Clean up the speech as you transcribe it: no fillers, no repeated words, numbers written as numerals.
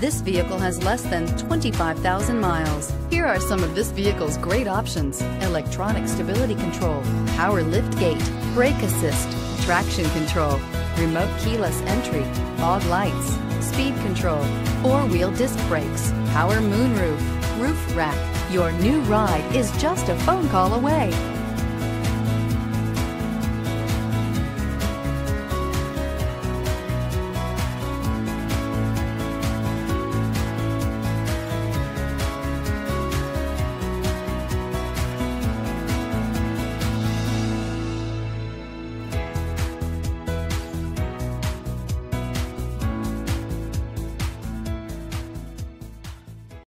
This vehicle has less than 25,000 miles. Here are some of this vehicle's great options: electronic stability control, power liftgate, brake assist, traction control, remote keyless entry, fog lights, speed control, four-wheel disc brakes, power moonroof, roof rack. Your new ride is just a phone call away.